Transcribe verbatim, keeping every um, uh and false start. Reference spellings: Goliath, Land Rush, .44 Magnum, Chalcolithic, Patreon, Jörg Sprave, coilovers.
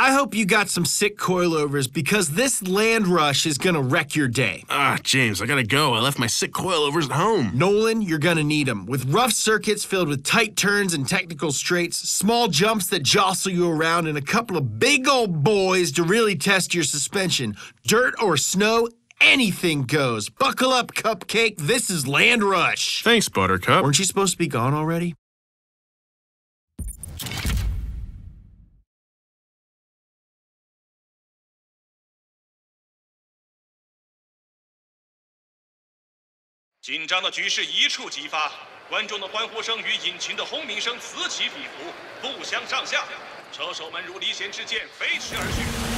I hope you got some sick coilovers, because this Land Rush is gonna wreck your day. Ah, James, I gotta go. I left my sick coilovers at home. Nolan, you're gonna need them. With rough circuits filled with tight turns and technical straights, small jumps that jostle you around, and a couple of big old boys to really test your suspension. Dirt or snow, anything goes. Buckle up, Cupcake. This is Land Rush. Thanks, Buttercup. Weren't you supposed to be gone already?紧张的局势一触即发，观众的欢呼声与引擎的轰鸣声此起彼伏，不相上下。车手们如离弦之箭飞驰而去。